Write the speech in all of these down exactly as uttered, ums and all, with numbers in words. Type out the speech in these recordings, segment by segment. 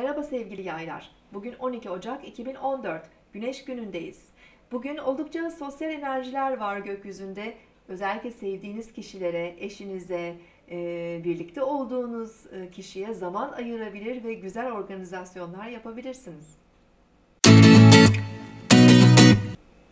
Merhaba sevgili yaylar. Bugün on iki Ocak iki bin on dört. Güneş günündeyiz. Bugün oldukça sosyal enerjiler var gökyüzünde. Özellikle sevdiğiniz kişilere, eşinize, birlikte olduğunuz kişiye zaman ayırabilir ve güzel organizasyonlar yapabilirsiniz.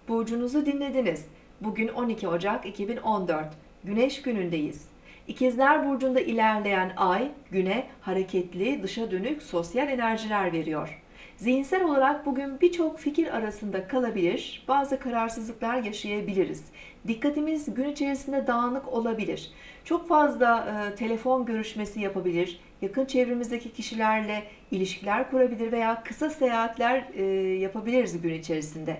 Burcunuzu dinlediniz. Bugün on iki Ocak iki bin on dört. Güneş günündeyiz. İkizler Burcu'nda ilerleyen ay, güne hareketli, dışa dönük sosyal enerjiler veriyor. Zihinsel olarak bugün birçok fikir arasında kalabilir, bazı kararsızlıklar yaşayabiliriz. Dikkatimiz gün içerisinde dağınık olabilir. Çok fazla e, telefon görüşmesi yapabilir, yakın çevremizdeki kişilerle ilişkiler kurabilir veya kısa seyahatler e, yapabiliriz gün içerisinde.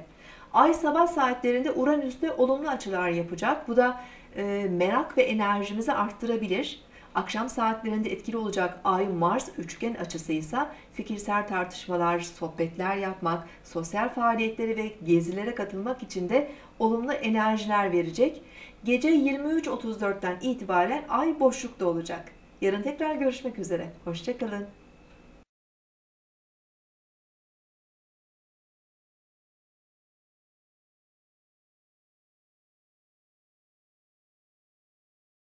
Ay sabah saatlerinde Uranüs'te olumlu açılar yapacak. Bu da e, merak ve enerjimizi arttırabilir. Akşam saatlerinde etkili olacak Ay-Mars üçgen açısıysa fikirsel tartışmalar, sohbetler yapmak, sosyal faaliyetlere ve gezilere katılmak için de olumlu enerjiler verecek. Gece yirmi üç otuz dörtten itibaren Ay boşlukta olacak. Yarın tekrar görüşmek üzere. Hoşça kalın.